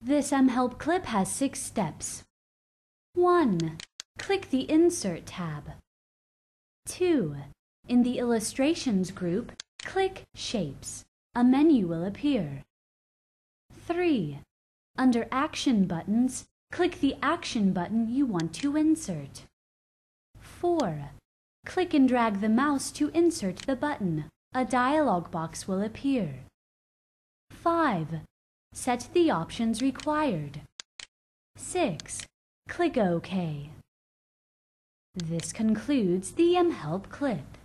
This help clip has 6 steps. 1. Click the Insert tab. 2. In the Illustrations group, click Shapes. A menu will appear. 3. Under Action buttons, click the action button you want to insert. 4. Click and drag the mouse to insert the button. A dialog box will appear. 5. Set the options required. 6. Click OK. This concludes the mHelp clip.